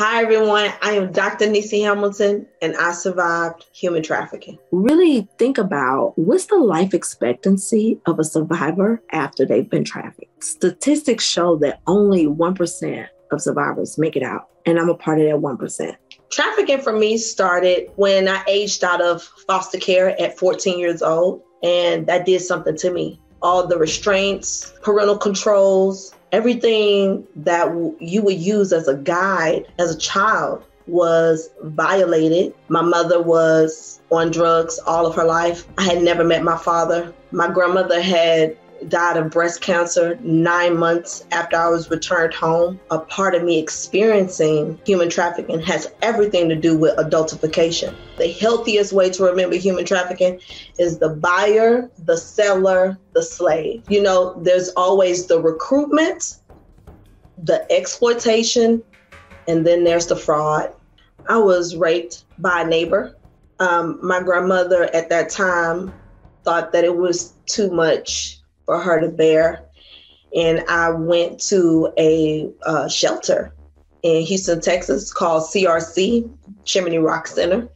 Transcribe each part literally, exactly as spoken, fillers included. Hi, everyone. I am Doctor Nissi Hamilton, and I survived human trafficking. Really think about what's the life expectancy of a survivor after they've been trafficked. Statistics show that only one percent of survivors make it out, and I'm a part of that one percent. Trafficking for me started when I aged out of foster care at fourteen years old, and that did something to me. All the restraints, parental controls, everything that w- you would use as a guide as a child was violated. My mother was on drugs all of her life. I had never met my father. My grandmother had died of breast cancer nine months after I was returned home. A part of me experiencing human trafficking has everything to do with adultification. The healthiest way to remember human trafficking is the buyer, the seller, the slave. You know, there's always the recruitment, the exploitation, and then there's the fraud. I was raped by a neighbor. Um, my grandmother at that time thought that it was too much for her to bear, and I went to a uh, shelter in Houston, Texas called C R C, Chimney Rock Center,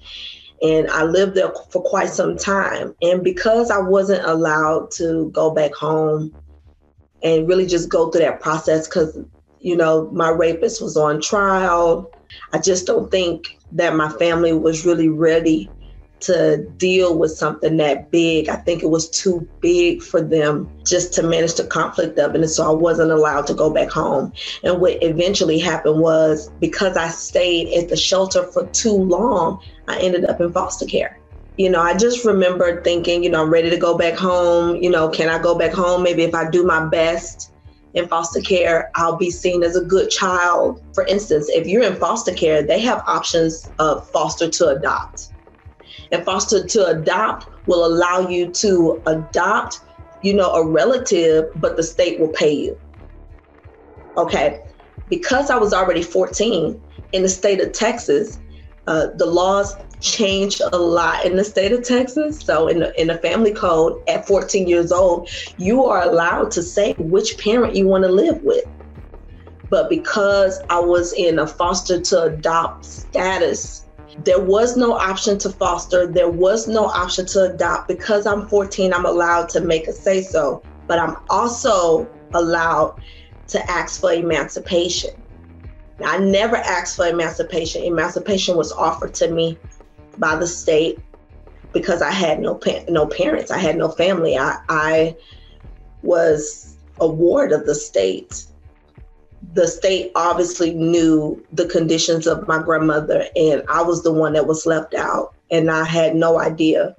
and I lived there for quite some time. And because I wasn't allowed to go back home and really just go through that process, because, you know, my rapist was on trial, I just don't think that my family was really ready to deal with something that big. I think it was too big for them just to manage the conflict of it. And so I wasn't allowed to go back home. And what eventually happened was, because I stayed at the shelter for too long, I ended up in foster care. You know, I just remember thinking, you know, I'm ready to go back home. You know, can I go back home? Maybe if I do my best in foster care, I'll be seen as a good child. For instance, if you're in foster care, they have options of foster to adopt. And foster to adopt will allow you to adopt, you know, a relative, but the state will pay you. Okay, because I was already fourteen in the state of Texas, uh, the laws changed a lot in the state of Texas. So in the, in the family code at fourteen years old, you are allowed to say which parent you want to live with. But because I was in a foster to adopt status, there was no option to foster. There was no option to adopt. Because I'm fourteen, I'm allowed to make a say-so, but I'm also allowed to ask for emancipation. Now, I never asked for emancipation. Emancipation was offered to me by the state because I had no pa- no parents. I had no family. I, I was a ward of the state. The state obviously knew the conditions of my grandmother, and I was the one that was left out, and I had no idea.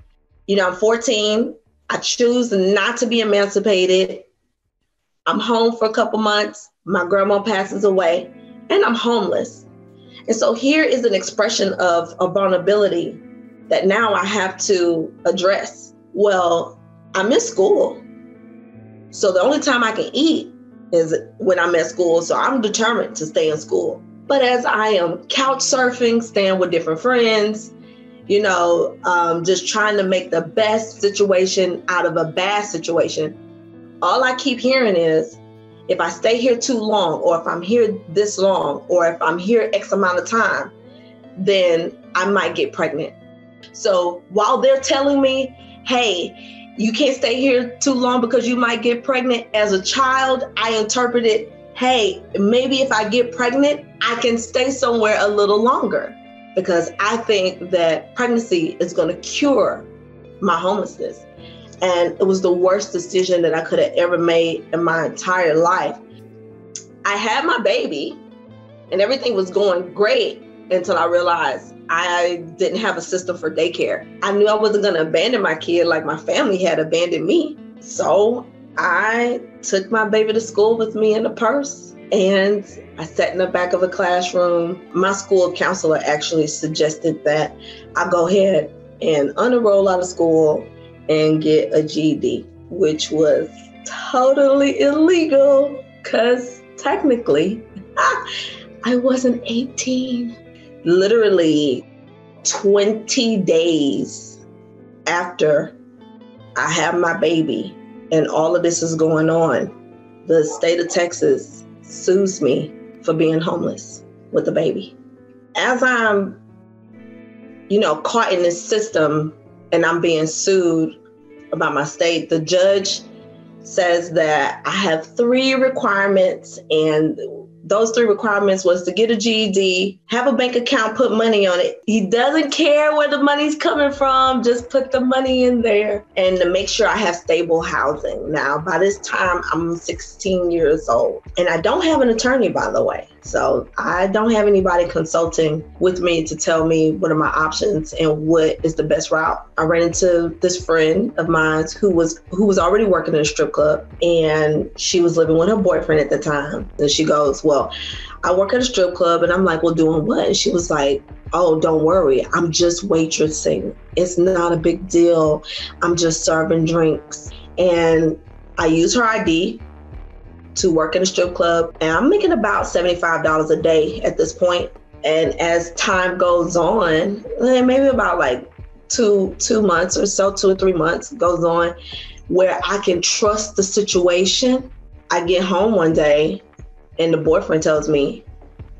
You know, I'm fourteen. I choose not to be emancipated. I'm home for a couple months. My grandma passes away, and I'm homeless. And so here is an expression of a vulnerability that now I have to address. Well, I'm in school, so the only time I can eat is when I'm at school, so I'm determined to stay in school. But as I am couch surfing, staying with different friends, you know, um, just trying to make the best situation out of a bad situation, all I keep hearing is, if I stay here too long, or if I'm here this long, or if I'm here X amount of time, then I might get pregnant. So while they're telling me, hey, you can't stay here too long because you might get pregnant, as a child, I interpreted, hey, maybe if I get pregnant, I can stay somewhere a little longer, because I think that pregnancy is going to cure my homelessness. And it was the worst decision that I could have ever made in my entire life. I had my baby and everything was going great until I realized I didn't have a system for daycare. I knew I wasn't going to abandon my kid like my family had abandoned me. So I took my baby to school with me in a purse, and I sat in the back of a classroom. My school counselor actually suggested that I go ahead and unenroll out of school and get a G E D, which was totally illegal because technically I wasn't eighteen. Literally twenty days after I have my baby and all of this is going on, the state of Texas sues me for being homeless with a baby. as I'm, you know, caught in this system and I'm being sued by my state, the judge says that I have three requirements, and those three requirements was to get a G E D, have a bank account, put money on it. He doesn't care where the money's coming from, just put the money in there, and to make sure I have stable housing. Now, by this time, I'm sixteen years old, and I don't have an attorney, by the way. So I don't have anybody consulting with me to tell me what are my options and what is the best route. I ran into this friend of mine who was who was already working in a strip club, and she was living with her boyfriend at the time. And she goes, well, I work at a strip club. And I'm like, well, doing what? And she was like, oh, don't worry. I'm just waitressing. It's not a big deal. I'm just serving drinks. And I use her I D to work in a strip club. And I'm making about seventy-five dollars a day at this point. And as time goes on, maybe about like two, two months or so, two or three months goes on where I can trust the situation. I get home one day and the boyfriend tells me,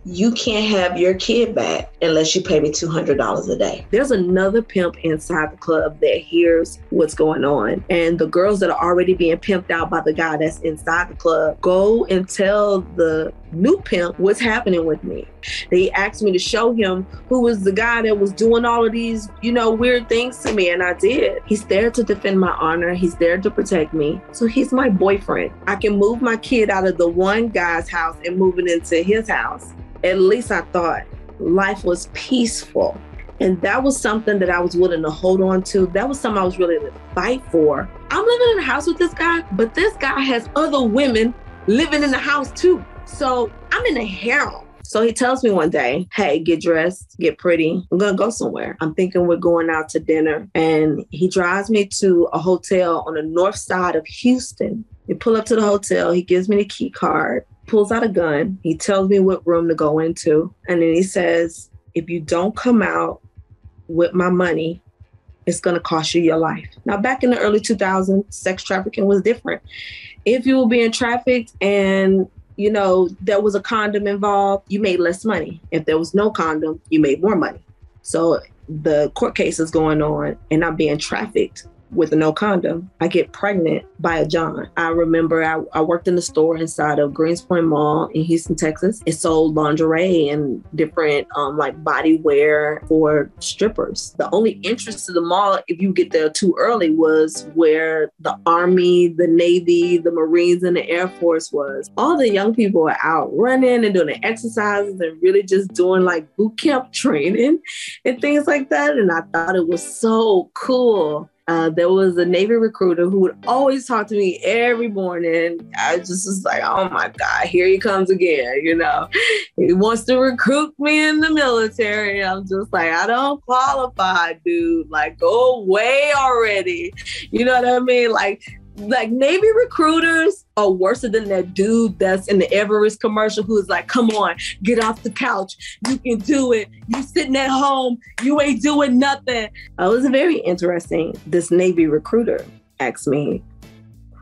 you can't have your kid back unless you pay me two hundred dollars a day. There's another pimp inside the club that hears what's going on. And the girls that are already being pimped out by the guy that's inside the club go and tell the new pimp what's happening with me. They asked me to show him who was the guy that was doing all of these, you know, weird things to me, and I did. He's there to defend my honor. He's there to protect me. So he's my boyfriend. I can move my kid out of the one guy's house and move it into his house. At least I thought life was peaceful. And that was something that I was willing to hold on to. That was something I was really to fight for. I'm living in a house with this guy, but this guy has other women living in the house too. So I'm in a harem. So he tells me one day, hey, get dressed, get pretty. I'm going to go somewhere. I'm thinking we're going out to dinner. And he drives me to a hotel on the north side of Houston. We pull up to the hotel. He gives me the key card, pulls out a gun. He tells me what room to go into. And then he says, if you don't come out with my money, it's going to cost you your life. Now, back in the early two thousands, sex trafficking was different. If you were being trafficked and, you know, there was a condom involved, you made less money. If there was no condom, you made more money. So the court case is going on and I'm being trafficked with no condom. I get pregnant by a John. I remember I, I worked in the store inside of Greenspoint Mall in Houston, Texas. It sold lingerie and different um, like body wear for strippers. The only entrance to the mall, if you get there too early, was where the Army, the Navy, the Marines, and the Air Force was. All the young people were out running and doing the exercises and really just doing like boot camp training and things like that. And I thought it was so cool. Uh, there was a Navy recruiter who would always talk to me every morning. I just was like, oh my God, here he comes again, you know. He wants to recruit me in the military. I'm just like, I don't qualify, dude. Like, go away already. You know what I mean? Like, like Navy recruiters are worse than that dude that's in the Everest commercial who's like, come on, get off the couch. You can do it. You sitting at home. You ain't doing nothing. Uh, it was very interesting. This Navy recruiter asked me,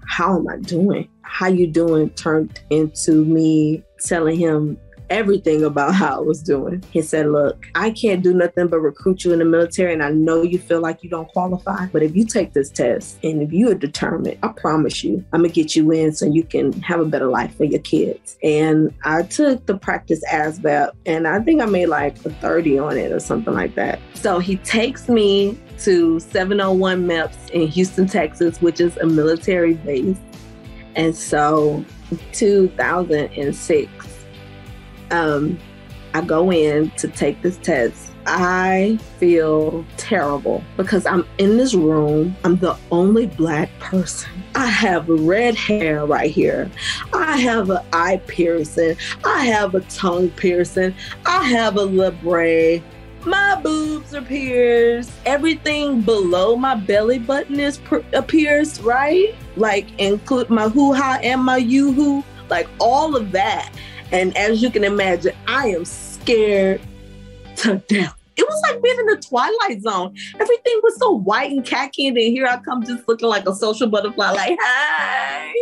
how am I doing? How you doing turned into me telling him everything about how I was doing. He said, look, I can't do nothing but recruit you in the military, and I know you feel like you don't qualify, but if you take this test and if you are determined, I promise you, I'm gonna get you in so you can have a better life for your kids. And I took the practice A S V A B, and I think I made like a thirty on it or something like that. So he takes me to seven oh one MEPS in Houston, Texas, which is a military base. And so two thousand six, Um, I go in to take this test. I feel terrible because I'm in this room. I'm the only Black person. I have red hair right here. I have an eye piercing. I have a tongue piercing. I have a lip braid. My boobs are pierced. Everything below my belly button is per- pierced, right? Like include my hoo-ha and my yoo-hoo, like all of that. And as you can imagine, I am scared to death. it was like being in the Twilight Zone. Everything was so white and khaki, and then here I come just looking like a social butterfly, like, hey,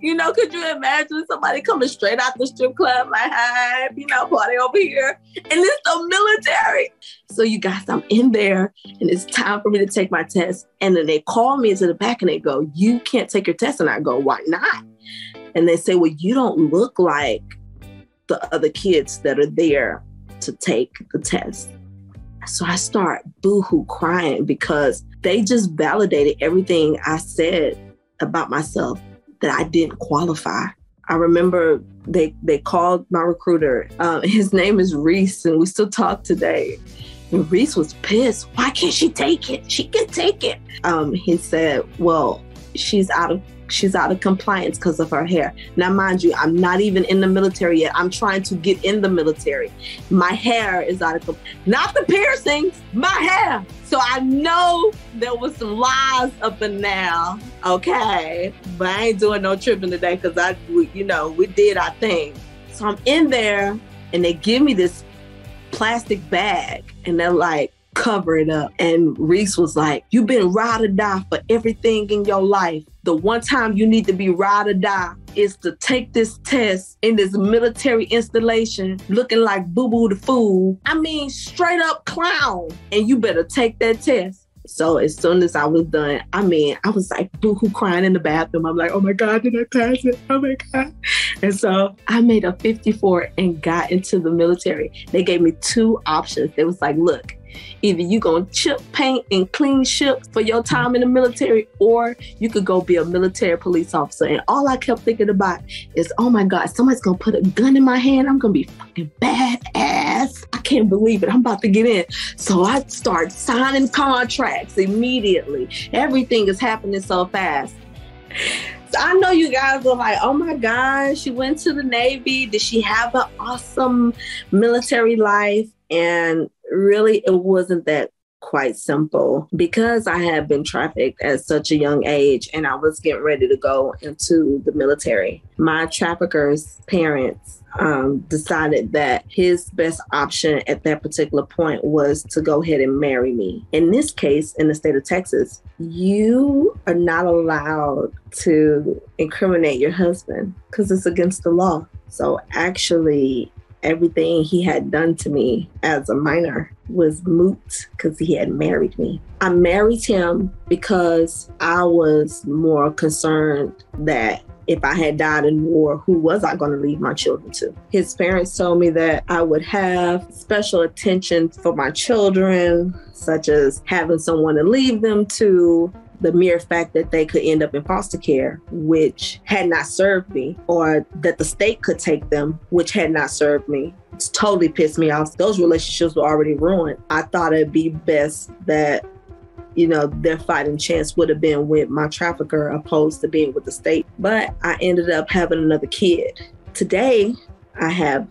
you know, could you imagine somebody coming straight out the strip club, like, hey, you know, party over here, and it's the military. So you guys, I'm in there, and it's time for me to take my test. And then they call me into the back, and they go, you can't take your test. And I go, why not? And they say, well, you don't look like the other kids that are there to take the test. So I start boohoo crying because they just validated everything I said about myself, that I didn't qualify. I remember they they called my recruiter. Um, his name is Reese, and we still talk today. And Reese was pissed. Why can't she take it? She can take it. Um, he said, well, she's out of she's out of compliance because of her hair. Now, mind you, I'm not even in the military yet. I'm trying to get in the military. My hair is out of compliance. Not the piercings, my hair. So I know there was some lies up in now, okay? But I ain't doing no tripping today because I, we, you know, we did our thing. So I'm in there and they give me this plastic bag and they're like, cover it up. And Reese was like, you've been ride or die for everything in your life. The one time you need to be ride or die is to take this test in this military installation looking like Boo-Boo the Fool. I mean, straight up clown. And you better take that test. So as soon as I was done, I mean, I was like boo-hoo crying in the bathroom. I'm like, oh my God, did I pass it? Oh my God. And so I made a fifty-four and got into the military. They gave me two options. They was like, look, either you gonna chip paint and clean ships for your time in the military, or you could go be a military police officer. And all I kept thinking about is, oh my God, somebody's gonna put a gun in my hand. I'm gonna be fucking badass. I can't believe it. I'm about to get in. So I start signing contracts immediately. Everything is happening so fast. So I know you guys were like, oh my God, she went to the Navy. Did she have an awesome military life? And really, it wasn't that quite simple because I had been trafficked at such a young age and I was getting ready to go into the military. My trafficker's parents um, decided that his best option at that particular point was to go ahead and marry me. In this case, in the state of Texas, you are not allowed to incriminate your husband because it's against the law. So actually, everything he had done to me as a minor was moot because he had married me. I married him because I was more concerned that if I had died in war, who was I going to leave my children to? His parents told me that I would have special attention for my children, such as having someone to leave them to. The mere fact that they could end up in foster care, which had not served me, or that the state could take them, which had not served me, it's totally pissed me off. Those relationships were already ruined. I thought it'd be best that, you know, their fighting chance would have been with my trafficker opposed to being with the state. But I ended up having another kid. Today, I have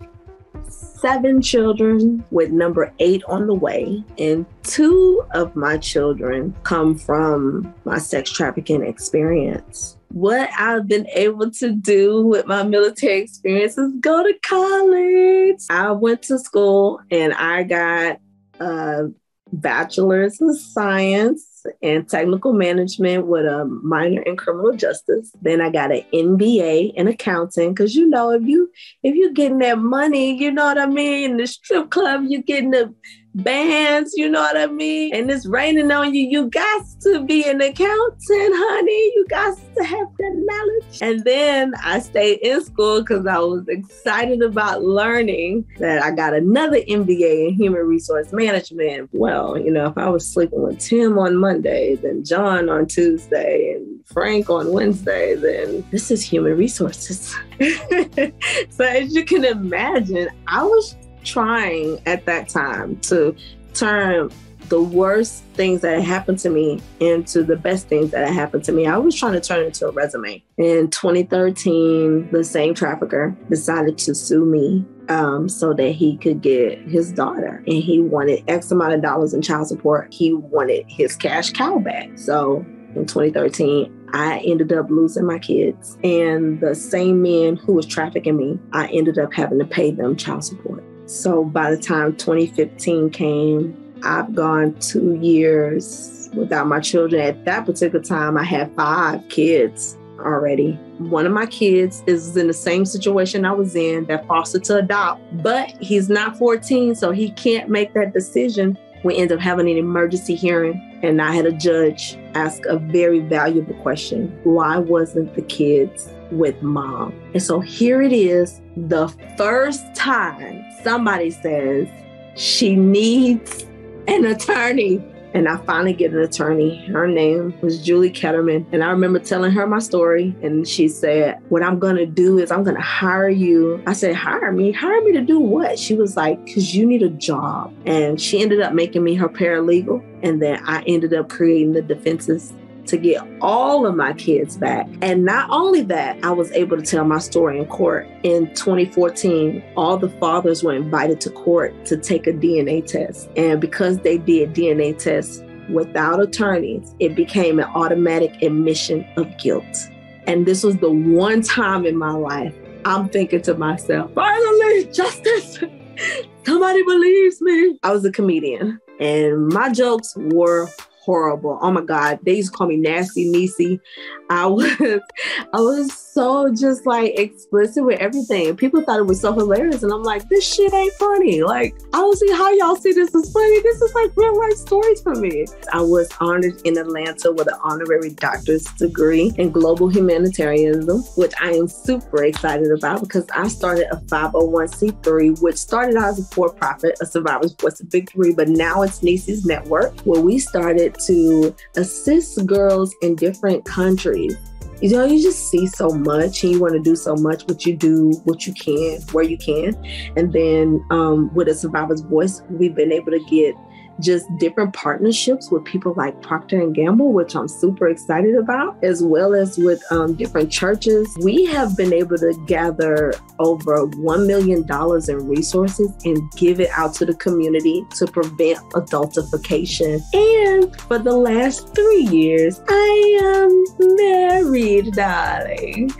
seven children with number eight on the way. And two of my children come from my sex trafficking experience. What I've been able to do with my military experience is go to college. I went to school and I got a bachelor's in science and technical management with a minor in criminal justice. Then I got an M B A in accounting because, you know, if you if you're getting that money, you know what I mean? In the strip club, you're getting the bands, you know what I mean? And it's raining on you. You got to be an accountant, honey. You got to have that knowledge. And then I stayed in school because I was excited about learning that I got another M B A in human resource management. Well, you know, if I was sleeping with Tim on Monday, then John on Tuesday, and Frank on Wednesday, then this is human resources. So as you can imagine, I was trying at that time to turn the worst things that happened to me into the best things that happened to me. I was trying to turn it into a resume. In twenty thirteen, the same trafficker decided to sue me um, so that he could get his daughter. And he wanted X amount of dollars in child support. He wanted his cash cow back. So in twenty thirteen, I ended up losing my kids. And the same man who was trafficking me, I ended up having to pay them child support. So by the time twenty fifteen came, I've gone two years without my children. At that particular time, I had five kids already. One of my kids is in the same situation I was in, that foster to adopt, but he's not fourteen, so he can't make that decision. We ended up having an emergency hearing, and I had a judge ask a very valuable question. Why wasn't the kids with mom? And so here it is, the first time somebody says she needs an attorney. And I finally get an attorney. Her name was Julie Ketterman. And I remember telling her my story. And she said, what I'm going to do is I'm going to hire you. I said, hire me? Hire me to do what? She was like, because you need a job. And she ended up making me her paralegal. And then I ended up creating the defenses to get all of my kids back. And not only that, I was able to tell my story in court. In twenty fourteen, all the fathers were invited to court to take a D N A test. And because they did D N A tests without attorneys, it became an automatic admission of guilt. And this was the one time in my life I'm thinking to myself, finally, justice, somebody believes me. I was a comedian and my jokes were horrible. Oh my God. They used to call me Nasty Niecy. I was, I was so just like explicit with everything. People thought it was so hilarious. And I'm like, this shit ain't funny. Like, I don't see how y'all see this as funny. This is like real life stories for me. I was honored in Atlanta with an honorary doctor's degree in global humanitarianism, which I am super excited about because I started a five oh one c three, which started out as a for-profit, a Survivors' Voice of Victory, but now it's Niecy's Network, where we started to assist girls in different countries. You know, you just see so much and you want to do so much, but you do what you can, where you can. And then um, with a Survivor's Voice, we've been able to get just different partnerships with people like Procter and Gamble, which I'm super excited about, as well as with um, different churches. We have been able to gather over one million dollars in resources and give it out to the community to prevent adultification. And for the last three years, I am married, darling,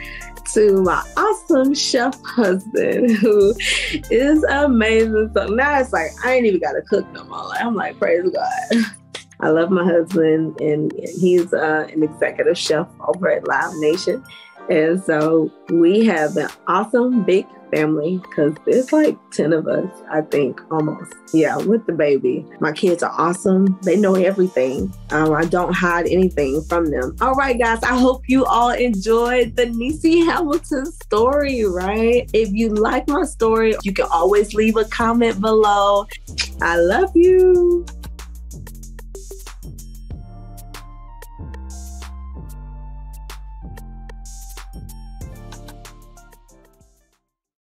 to my awesome chef husband, who is amazing. So now it's like, I ain't even got to cook no more. Like, I'm like, praise God. I love my husband, and he's uh, an executive chef over at Live Nation. And so we have an awesome big family because there's like ten of us, I think, almost. Yeah, with the baby. My kids are awesome. They know everything. Um, I don't hide anything from them. All right, guys, I hope you all enjoyed the Niecy Hamilton story, right? If you like my story, you can always leave a comment below. I love you.